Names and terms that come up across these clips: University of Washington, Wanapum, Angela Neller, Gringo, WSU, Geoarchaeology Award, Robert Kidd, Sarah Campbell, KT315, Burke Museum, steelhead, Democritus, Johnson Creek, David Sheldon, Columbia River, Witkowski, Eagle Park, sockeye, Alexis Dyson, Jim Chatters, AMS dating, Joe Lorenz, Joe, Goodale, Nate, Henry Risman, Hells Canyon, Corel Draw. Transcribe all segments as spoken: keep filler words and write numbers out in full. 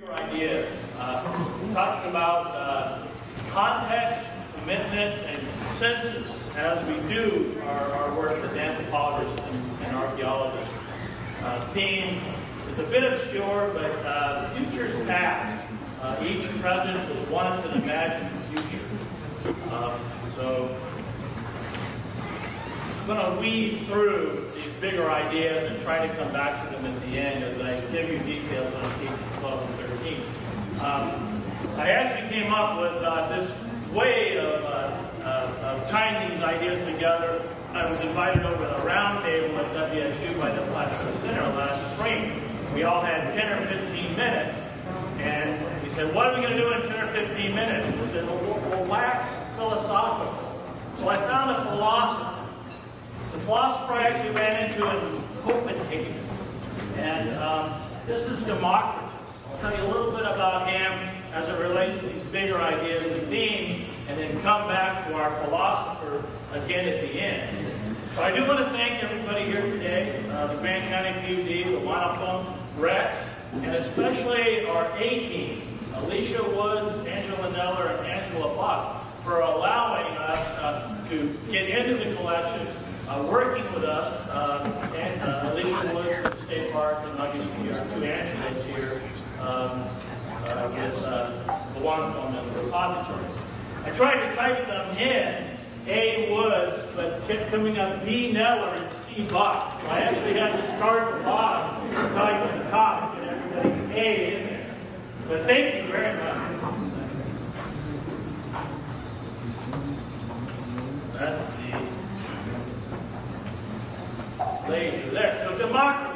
your ideas. Uh, talking about uh, context, commitment, and consensus as we do our, our work as anthropologists and, and archaeologists. Uh, theme is a bit obscure, but uh, future's past. Uh, each present was once an imagined future. Um, so I'm going to weave through these bigger ideas and try to come back to them at the end as I give you details on K T twelve and thirteen. Um, I actually came up with uh, this way of, uh, uh, of tying these ideas together. I was invited over to the round table at W S U by the Plaster Center last spring. We all had ten or fifteen minutes, and we said, what are we going to do in ten or fifteen minutes? And we said, well, we'll wax philosophical. So I found a philosopher. It's a philosopher I actually ran into in Copenhagen. And um, this is Democritus. I'll tell you a little bit about him as it relates to these bigger ideas and themes, and then come back to our philosopher again at the end. So I do want to thank everybody here today, uh, the Grant P U D, the Wanapum, Rex, and especially our A-team, Alicia Woods, Angela Neller, and Angela Buck, for allowing us uh, to get into the collection. Uh, working with us, uh, and uh, Alicia Woods from State Park, and obviously our two Angelas here um, uh, with uh, the Wanapum as a repository. I tried to type them in, A Woods, but kept coming up B Neller and C Buck. So I actually had to start at the bottom and type at the top and everybody's A in there. But thank you very much. That's the later there. So Democritus.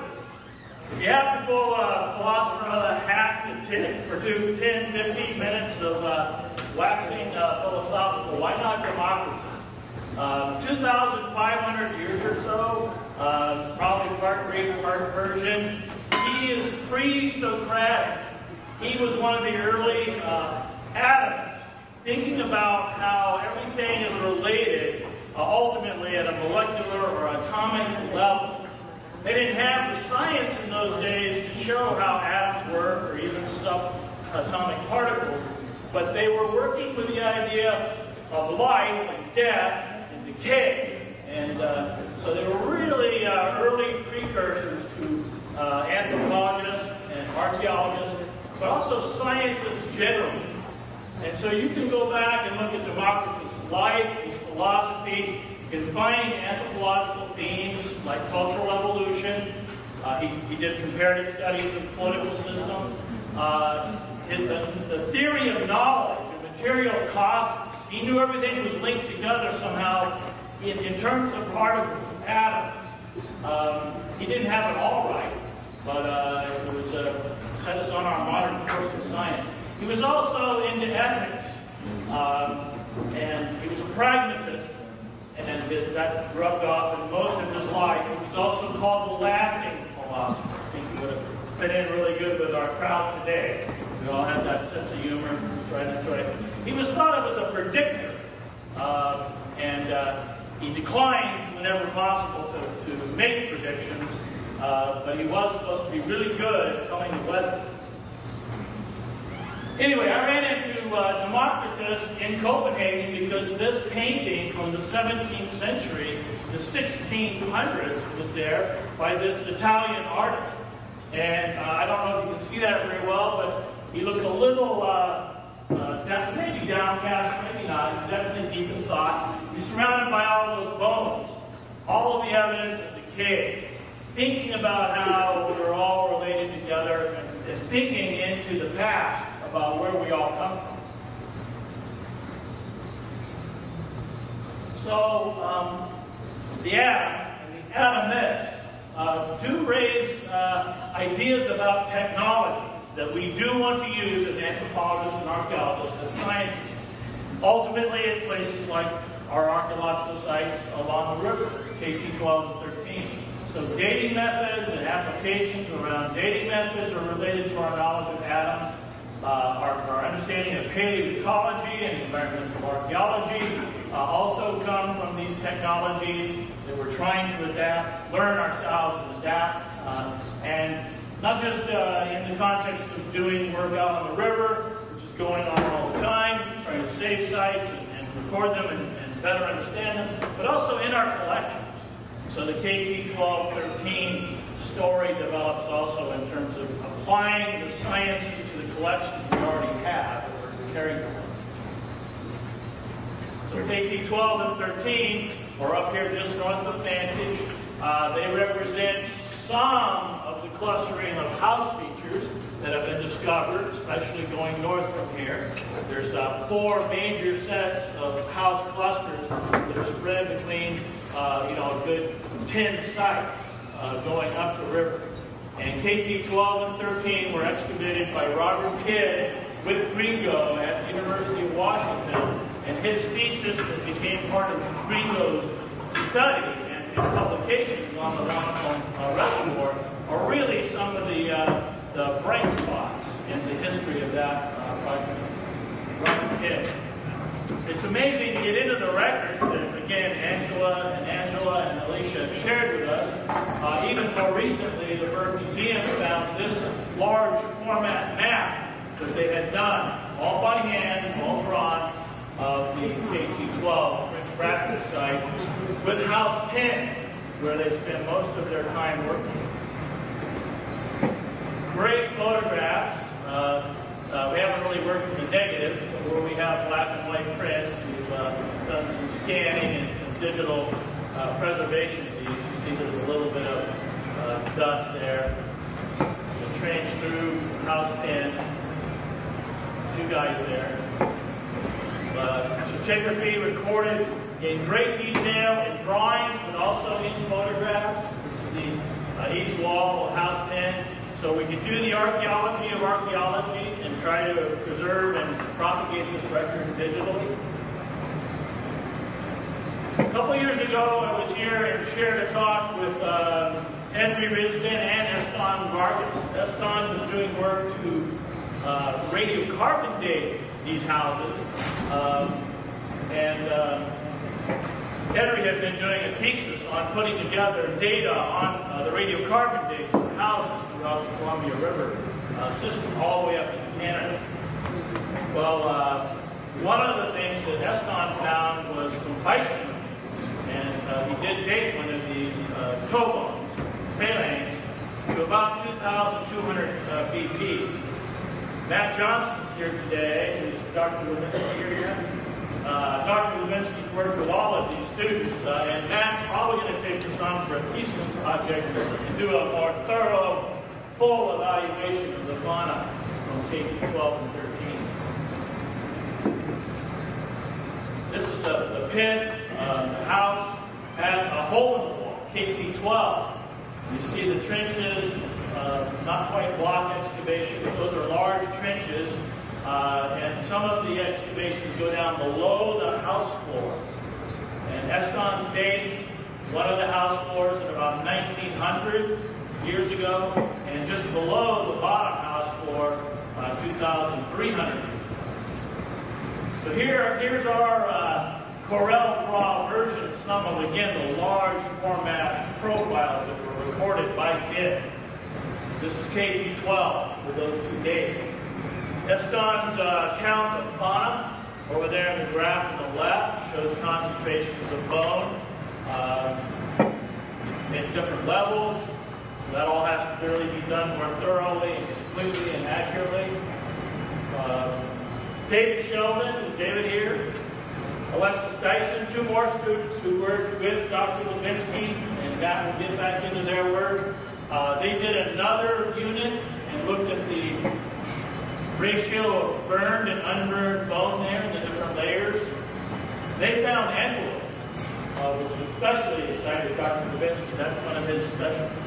If you have to pull a philosopher out of the hat to ten, for two, ten, fifteen minutes of uh, waxing uh, philosophical, why not Democritus? Uh, two thousand five hundred years or so, uh, probably part Greek, part Persian. He is pre-Socratic. He was one of the early uh, atomists, thinking about how everything is related. Uh, ultimately at a molecular or atomic level. They didn't have the science in those days to show how atoms work or even subatomic particles, but they were working with the idea of life and death and decay. And uh, so they were really uh, early precursors to uh, anthropologists and archaeologists, but also scientists generally. And so you can go back and look at Democritus' life, his philosophy, you can find anthropological themes like cultural evolution. Uh, he, he did comparative studies of political systems. Uh, in the, the theory of knowledge, the material cosmos, he knew everything was linked together somehow in, in terms of particles, atoms. Um, he didn't have it all right, but uh, it was uh, set us on our modern course of science. He was also into ethics. Um, And he was a pragmatist, and his, that rubbed off in most of his life. He was also called the laughing philosopher. I think he would have fit in really good with our crowd today. We all have that sense of humor. Right, that's right. He was thought of as a predictor, uh, and uh, he declined whenever possible to, to make predictions, uh, but he was supposed to be really good at telling the weather. Anyway, I ran into uh, Democritus in Copenhagen because this painting from the seventeenth century, the sixteen hundreds, was there by this Italian artist. And uh, I don't know if you can see that very well, but he looks a little, uh, uh, down, maybe downcast, maybe not. He's definitely deep in thought. He's surrounded by all those bones, all of the evidence of decay, thinking about how we're all related together and, and thinking into the past. About where we all come from. So um, the atom and the atomists uh, do raise uh, ideas about technologies that we do want to use as anthropologists and archaeologists, as scientists. Ultimately, at places like our archaeological sites along the river, K T twelve and thirteen. So dating methods and applications around dating methods are related to our knowledge of atoms. Uh, our, our understanding of paleoecology and environmental archaeology uh, also come from these technologies that we're trying to adapt, learn ourselves and adapt, uh, and Not just uh, in the context of doing work out on the river, which is going on all the time, trying to save sites and, and record them and, and better understand them, but also in our collections. So the K T twelve thirteen story develops also in terms of applying the sciences to the collections we already have that we're caring for. So K T twelve and thirteen are up here just north of Vantage. Uh, they represent some of the clustering of house features that have been discovered, especially going north from here. There's uh, four major sets of house clusters that are spread between uh, you know, a good ten sites uh, going up the river. And K T twelve and thirteen were excavated by Robert Kidd with Gringo at the University of Washington, and his thesis that became part of Gringo's study and his publications on the Wanapum uh, reservoir are really some of the, uh, the bright spots in the history of that uh, project. Robert Kidd. It's amazing to get into the records that, again, Angela and Angela and Alicia have shared with us. Uh, even more recently, the Burke Museum found this large format map that they had done, all by hand, all drawn, of the K T twelve French practice site with House ten, where they spend most of their time working. Great photographs. Uh, Uh, we haven't really worked with the negatives, but where we have black and white prints, we've uh, done some scanning and some digital uh, preservation of these. You see there's a little bit of uh, dust there. The trench through House ten. Two guys there. Uh, stratigraphy recorded in great detail in drawings, but also in photographs. This is the uh, east wall of House ten. So we can do the archaeology of archaeology and try to preserve and propagate this record digitally. A couple years ago, I was here and shared a talk with uh, Henry Risman and Eston Vargas. Eston was doing work to uh, radiocarbon date these houses. Um, and uh, Henry had been doing a thesis on putting together data on uh, the radiocarbon dates of the houses throughout the Columbia River uh, system all the way up into Canada. Well, uh, one of the things that Eston found was some bison remains, and uh, he did date one of these uh, toe bones, phalanx, to about two thousand two hundred uh, B P. Matt Johnson's here today. Is Doctor Lubinsky here yet? Uh, Doctor Lubinsky's worked with all of these students, uh, and Matt's probably going to take this on for a thesis project and do a more thorough, full evaluation of the fauna from K T twelve and thirteen. This is the, the pit, uh, the house, and a hole in the wall, K T twelve. You see the trenches, uh, not quite block excavation, but those are large trenches. Uh, and some of the excavations go down below the house floor. And Eston's dates one of the house floors at about nineteen hundred years ago, and just below the bottom house floor, uh, two thousand three hundred. So here, here's our uh, Corel Draw version of some of, again, the large format profiles that were recorded by Kidd. This is K T twelve with those two dates. Eston's uh, count of fauna, over there in the graph on the left, shows concentrations of bone uh, at different levels. That all has to clearly be done more thoroughly, and completely, and accurately. Uh, David Sheldon, is David here? Alexis Dyson, two more students who worked with Doctor Lubinsky, and that will get back into their work. Uh, they did another unit and looked at the ratio of burned and unburned bone there in the different layers. They found antelope, uh, which is especially excited Doctor Lubinsky. That's one of his specialties.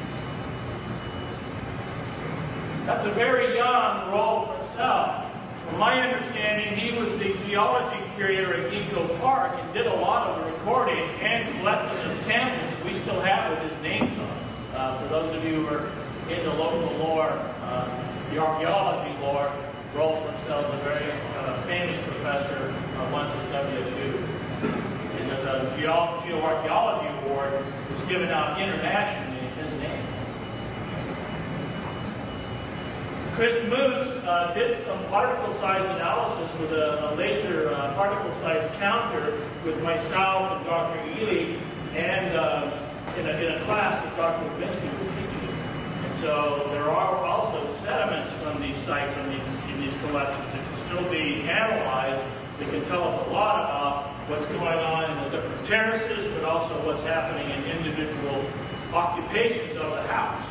That's a very young Rolf himself. From my understanding, he was the geology curator at Eagle Park and did a lot of the recording and collected the samples that we still have with his names on. Uh, for those of you who are into local lore, uh, the archaeology lore, Rolf himself is a very uh, famous professor uh, once at W S U. And there's a Geo- geoarchaeology award that's given out internationally in his name. Chris Moose uh, did some particle size analysis with a, a laser uh, particle size counter with myself and Doctor Ely, and uh, in, a, in a class that Doctor Lubinsky was teaching. And so there are also sediments from these sites in these, in these collections that can still be analyzed. They can tell us a lot about what's going on in the different terraces, but also what's happening in individual occupations of the house.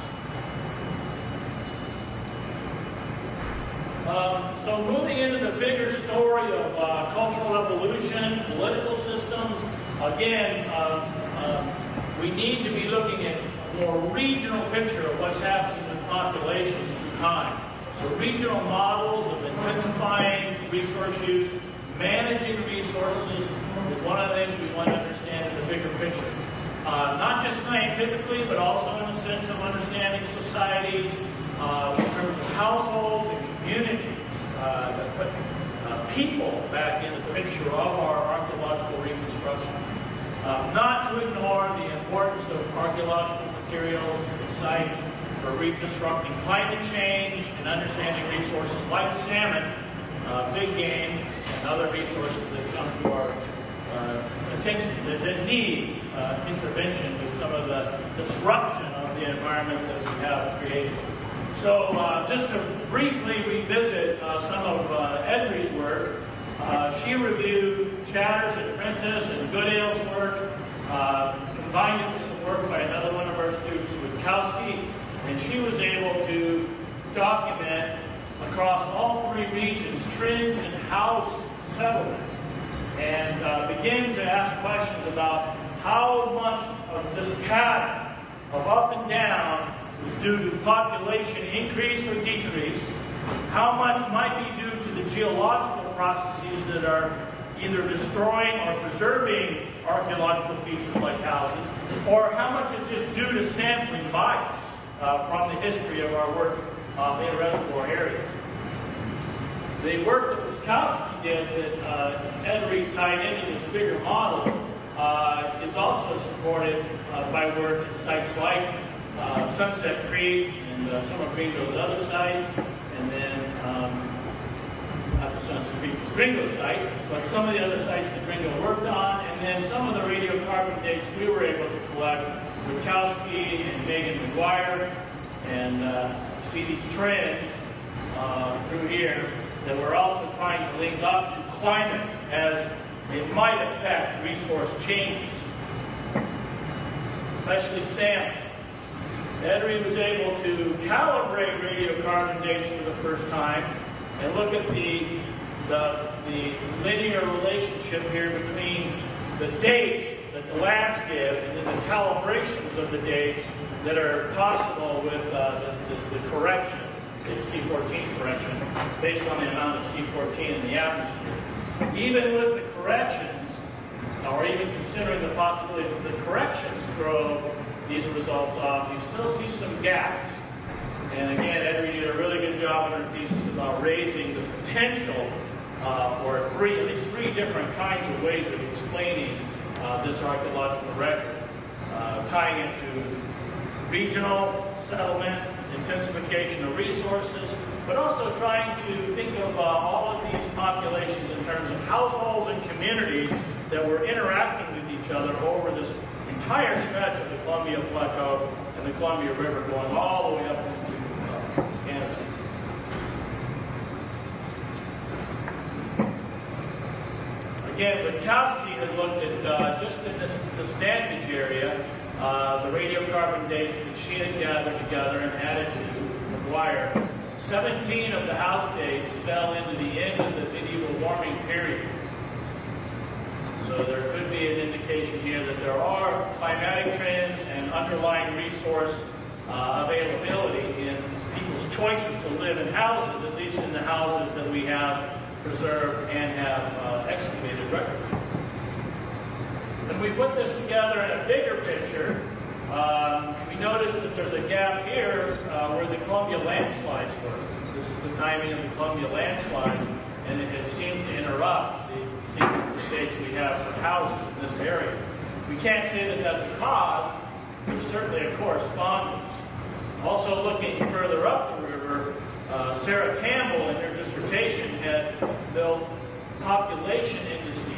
Um, so moving into the bigger story of uh, cultural evolution, political systems, again, um, um, we need to be looking at a more regional picture of what's happening with populations through time. So regional models of intensifying resource use, managing resources is one of the things we want to understand in the bigger picture. Uh, not just scientifically, but also in the sense of understanding societies uh, in terms of households and communities uh, that put uh, people back in the picture of our archaeological reconstruction. Uh, not to ignore the importance of archaeological materials and sites for reconstructing climate change and understanding resources like salmon, uh, big game, and other resources that come to our uh, attention that, that need uh, intervention with some of the disruption of the environment that we have created. So uh, just to briefly revisit uh, some of uh, Edry's work, uh, she reviewed Chatters and Prentice and Goodale's work, uh, combined it with some work by another one of our students, Witkowski, and she was able to document across all three regions trends in house settlement, and uh, begin to ask questions about how much of this pattern of up and down was due to population increase or decrease, how much might be due to the geological processes that are either destroying or preserving archaeological features like houses, or how much is just due to sampling bias uh, from the history of our work uh, in reservoir areas. The work that Witkowski did that uh, Edry tied into this bigger model uh, is also supported uh, by work at sites like Uh, Sunset Creek and uh, some of Gringo's other sites, and then um, after Sunset Creek was Gringo's site, but some of the other sites that Gringo worked on, and then some of the radiocarbon dates we were able to collect with Witkowski and Megan McGuire, and uh, see these trends uh, through here that we're also trying to link up to climate as it might affect resource changes, especially salmon. Edry was able to calibrate radiocarbon dates for the first time and look at the, the, the linear relationship here between the dates that the labs give and then the calibrations of the dates that are possible with uh, the, the, the correction, the C fourteen correction, based on the amount of C fourteen in the atmosphere. Even with the corrections, or even considering the possibility that the corrections throw these results off, you still see some gaps. And again, Edry did a really good job in her thesis about raising the potential uh, for three, at least three different kinds of ways of explaining uh, this archaeological record, uh, tying it to regional settlement, intensification of resources, but also trying to think of uh, all of these populations in terms of households and communities that were interacting with each other over this entire stretch of the Columbia Plateau and the Columbia River going all the way up into uh, Canada. Again, Witkowski had looked at, uh, just in this, this Vantage area, uh, the radiocarbon dates that she had gathered together and added to McGuire. seventeen of the house dates fell into the end of the medieval warming period. So there could be an indication here that there are climatic trends and underlying resource uh, availability in people's choices to live in houses, at least in the houses that we have preserved and have uh, excavated records. And we put this together in a bigger picture. Um, we noticed that there's a gap here uh, where the Columbia landslides were. This is the timing of the Columbia landslides, and it, it seemed to interrupt the sequence of dates we have for houses in this area. We can't say that that's a cause, but certainly a correspondence. Also looking further up the river, uh, Sarah Campbell in her dissertation had built population indices,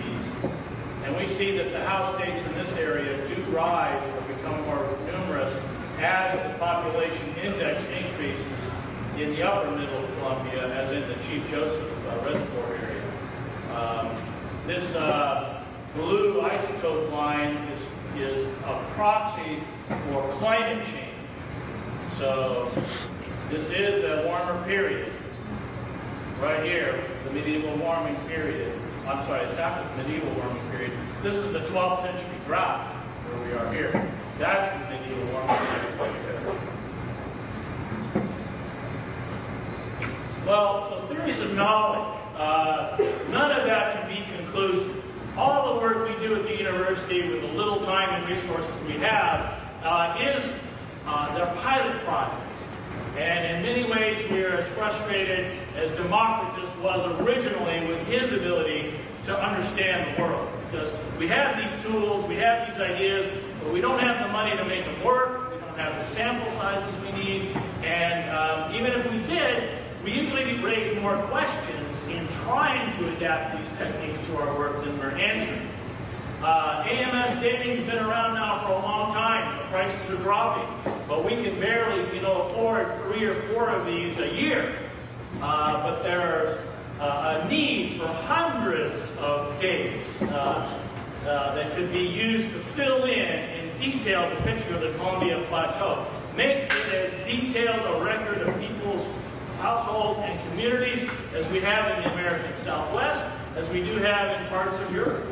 and we see that the house states in this area do rise or become more numerous as the population index increases in the upper middle Columbia, as in the Chief Joseph uh, Reservoir area. Um, this uh, blue isotope line is, is a proxy for climate change. So this is a warmer period. Right here, the medieval warming period. I'm sorry, it's after the medieval warming period. This is the twelfth century drought where we are here. That's the medieval warming period right there. Well, so theories of knowledge. Uh, none of that can be conclusive. All the work we do at the university with the little time and resources we have uh, is uh, their pilot project. And in many ways, we are as frustrated as Democritus was originally with his ability to understand the world. Because we have these tools, we have these ideas, but we don't have the money to make them work, we don't have the sample sizes we need, and um, even if we did, we usually raise more questions in trying to adapt these techniques to our work than we're answering. Uh, A M S dating's been around now for a long time. The prices are dropping, but we can barely, you know, afford three or four of these a year. Uh, but there's uh, a need for hundreds of dates uh, uh, that could be used to fill in in detail the picture of the Columbia Plateau. Make it as detailed a record of people's households and communities as we have in the American Southwest, as we do have in parts of Europe.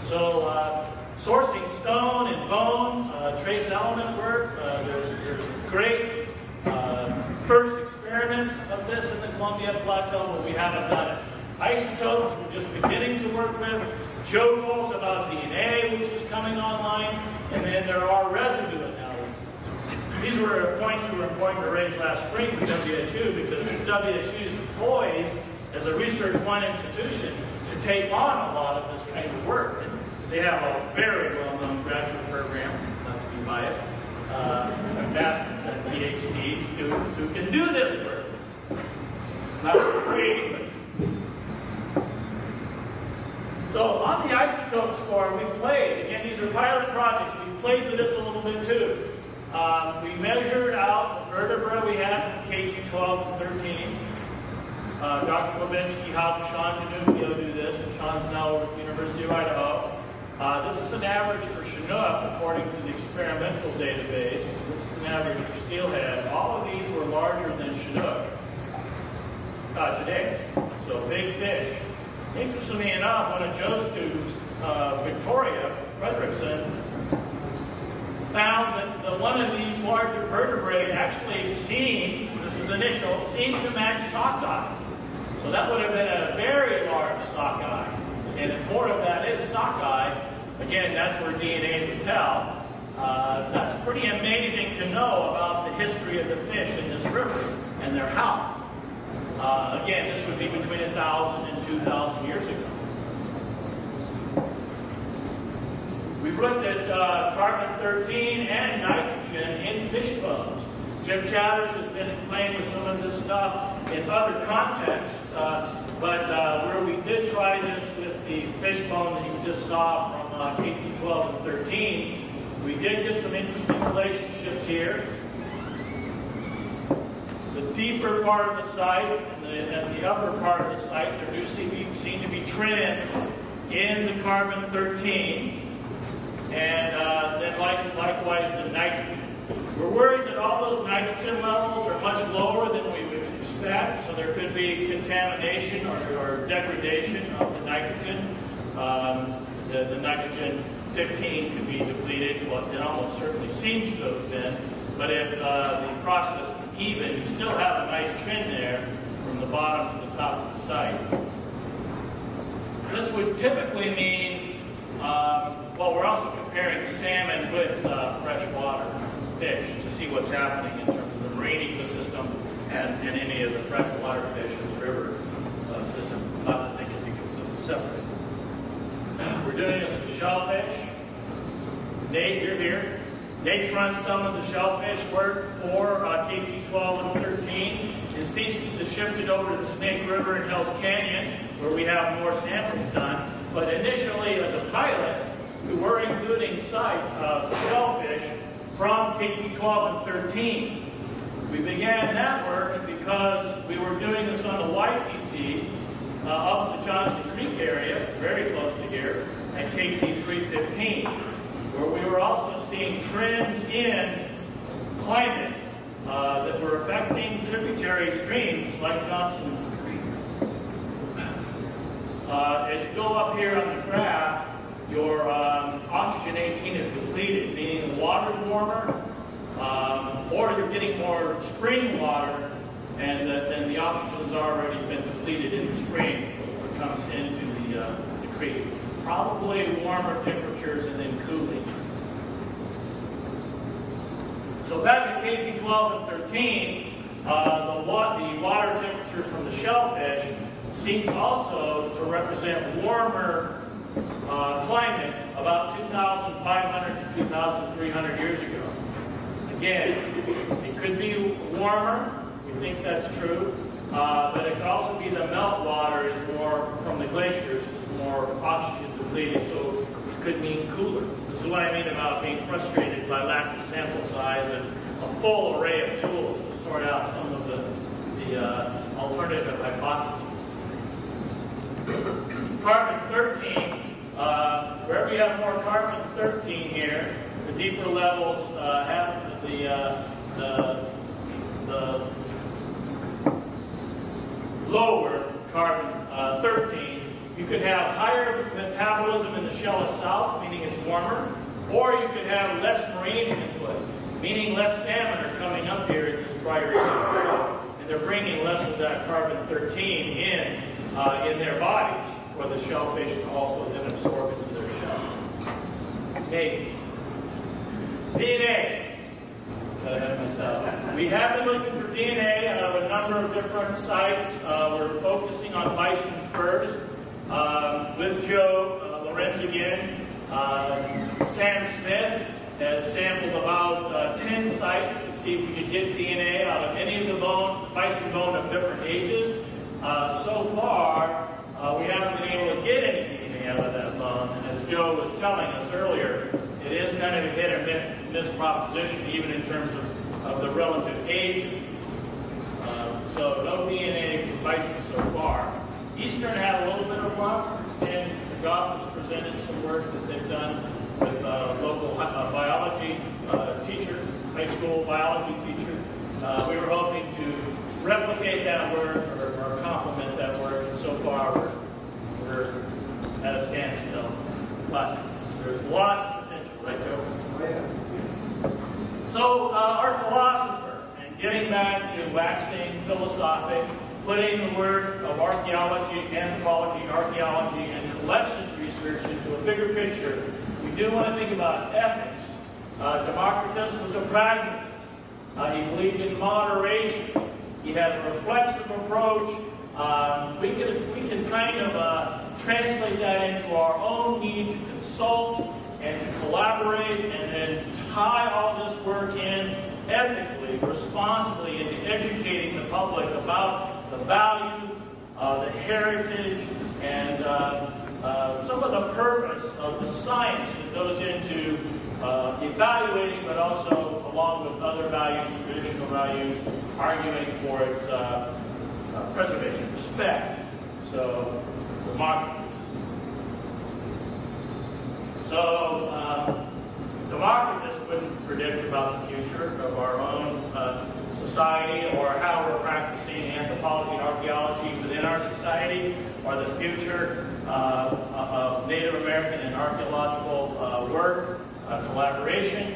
So, uh, sourcing stone and bone, uh, trace element work, uh, there's, there's great uh, first experiments of this in the Columbia Plateau, but we haven't done it. Isotopes, we're just beginning to work with. Joe calls about D N A, which is coming online, and then there are residue analyses. These were points we were going to raise last spring for W S U, because W S U is poised as a research-run institution to take on a lot of this kind of work. And they have a very well-known graduate program, not to be biased, uh, of masters and PhD students who can do this work. Not for free, but... So on the isotope score, we played. Again, these are pilot projects. We played with this a little bit, too. Um, we measured out the vertebra we had from K T twelve to thirteen. Uh, Doctor Lubinsky, how Sean Canuccio do this. Sean's now over at the University of Idaho. Uh, this is an average for Chinook, according to the experimental database. This is an average for steelhead. All of these were larger than Chinook uh, today, so big fish. Interestingly enough, one of Joe's students, uh, Victoria Fredrickson, found that the, one of these larger vertebrae actually seemed, this is initial, seemed to match sockeye. So that would have been a very large sockeye. And if more of that is sockeye, again, that's where D N A can tell. Uh, that's pretty amazing to know about the history of the fish in this river and their health. Uh, again, this would be between one thousand and two thousand years ago. We looked at uh, carbon thirteen and nitrogen in fish bones. Jim Chatters has been playing with some of this stuff in other contexts, uh, but uh, where we did try this with the fish bone that you just saw from uh, K T twelve and thirteen, we did get some interesting relationships here. The deeper part of the site and the, and the upper part of the site, there do seem to be trends in the carbon thirteen, and uh, then likewise the nitrogen. We're worried that all those nitrogen levels are much lower than we would expect, so there could be contamination or, or degradation of the nitrogen. Um, the, the nitrogen fifteen could be depleted, well, it almost certainly seems to have been, but if uh, the process is even, you still have a nice trend there from the bottom to the top of the site. This would typically mean, um, well, we're also comparing salmon with uh, freshwater fish to see what's happening in terms of the marine ecosystem and, and any of the freshwater fish in the river uh, system. Not that they can be completely separate. We're doing this with shellfish. Nate, you're here. Nate's run some of the shellfish work for uh, K T twelve and thirteen. His His thesis has shifted over to the Snake River and Hells Canyon, where we have more samples done. But initially, as a pilot, we were including sight of shellfish from K T twelve and thirteen. We began that work because we were doing this on the Y T C uh, up the Johnson Creek area, very close to here, at K T three fifteen, where we were also seeing trends in climate uh, that were affecting tributary streams like Johnson Creek. Uh, as you go up here on the graph, your um, oxygen eighteen is depleted, meaning the water's warmer, Um, or you're getting more spring water, and the, and the oxygen's already been depleted in the spring when it comes into the, uh, the creek. Probably warmer temperatures and then cooling. So back in K T twelve and thirteen, uh, the, wa the water temperature from the shellfish seems also to represent warmer uh, climate about two thousand five hundred to two thousand three hundred years ago. Again, it could be warmer, we think that's true, uh, but it could also be the meltwater is more from the glaciers, is more oxygen depleted, so it could mean cooler. This is what I mean about being frustrated by lack of sample size and a full array of tools to sort out some of the, the uh, alternative hypotheses. Carbon thirteen, uh, wherever you have more carbon thirteen here, the deeper levels uh, have The, uh, the, the lower carbon thirteen, you could have higher metabolism in the shell itself, meaning it's warmer, or you could have less marine input, meaning less salmon are coming up here in this drier area, and they're bringing less of that carbon thirteen in uh, in their bodies, where the shellfish also then absorb into their shell. Okay. D N A. We have been looking for D N A at a number of different sites. Uh, we're focusing on bison first, uh, with Joe uh, Lorenz again. Uh, Sam Smith has sampled about uh, ten sites to see if we could get D N A out of any of the bone, bison bone of different ages. Uh, so far, uh, we haven't been able to get any D N A out of that bone. And as Joe was telling us earlier, it is kind of a hit or miss. This proposition, even in terms of, of the relative age. Uh, so no D N A from bison so far. Eastern had a little bit of luck. And Goff has presented some work that they've done with uh, local uh, biology uh, teacher, high school biology teacher. Uh, we were hoping to replicate that work or, or complement that work, and so far we're, we're at a standstill. But there's lots of potential, right, Joe? Oh, yeah. So uh, our philosopher, and getting back to waxing philosophic, putting the work of archaeology, anthropology, archaeology, and collections research into a bigger picture, we do want to think about ethics. Uh, Democritus was a pragmatist. Uh, he believed in moderation. He had a reflexive approach. Um, we, could, we can kind of uh, translate that into our own need to consult and to collaborate and then tie all this work in ethically, responsibly, into educating the public about the value, uh, the heritage, and uh, uh, some of the purpose of the science that goes into uh, evaluating, but also along with other values, traditional values, arguing for its uh, uh, preservation, respect. So, democracy. So, um, Democritus wouldn't predict about the future of our own uh, society or how we're practicing anthropology and archaeology within our society, or the future uh, of Native American and archaeological uh, work, uh, collaboration.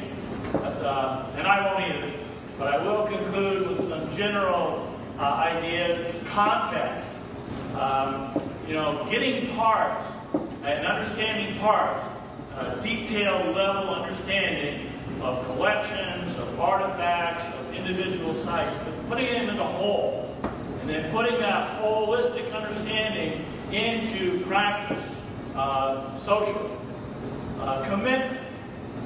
But, uh, and I won't either. But I will conclude with some general uh, ideas, context. Um, you know, getting parts and understanding parts. A detailed level understanding of collections, of artifacts, of individual sites, but putting them in a whole, and then putting that holistic understanding into practice, uh, social uh, commitment.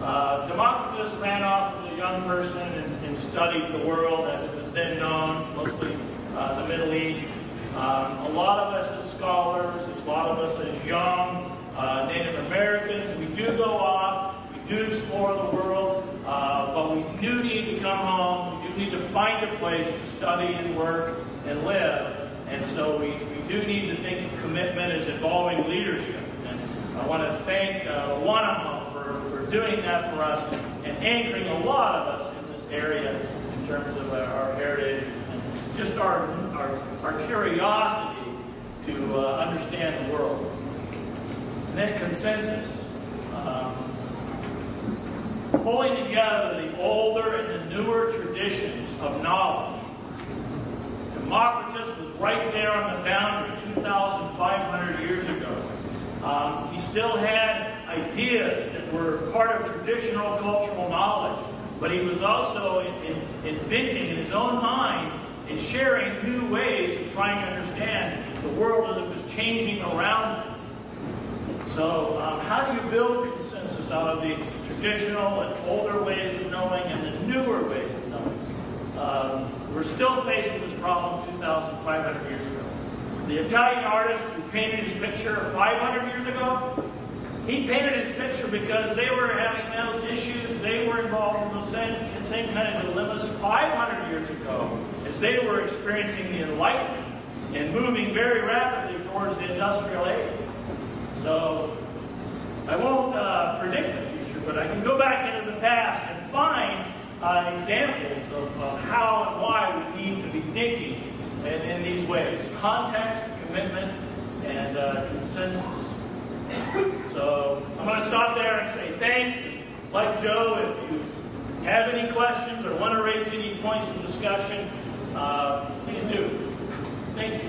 Uh, Democritus ran off as a young person and, and studied the world as it was then known, mostly uh, the Middle East. Um, a lot of us as scholars, a lot of us as young uh, Native Americans, we do go off, we do explore the world, uh, but we do need to come home, we do need to find a place to study and work and live. And so we, we do need to think of commitment as involving leadership. And I want to thank uh, Wanapum for, for doing that for us and anchoring a lot of us in this area in terms of uh, our heritage and just our, our, our curiosity to uh, understand the world. And then consensus. Um, pulling together the older and the newer traditions of knowledge. Democritus was right there on the boundary two thousand five hundred years ago. Um, he still had ideas that were part of traditional cultural knowledge, but he was also in, in, inventing in his own mind and sharing new ways of trying to understand the world as it was changing around him. So um, how do you build consensus out of the traditional and older ways of knowing and the newer ways of knowing? Um, we're still faced with this problem two thousand five hundred years ago. The Italian artist who painted his picture five hundred years ago, he painted his picture because they were having those issues, they were involved in the same, same kind of dilemmas five hundred years ago as they were experiencing the Enlightenment and moving very rapidly towards the Industrial Age. So I won't uh, predict the future, but I can go back into the past and find uh, examples of uh, how and why we need to be thinking in, in these ways. Context, commitment, and uh, consensus. So I'm going to stop there and say thanks. Like Joe, if you have any questions or want to raise any points of discussion, uh, please do. Thank you.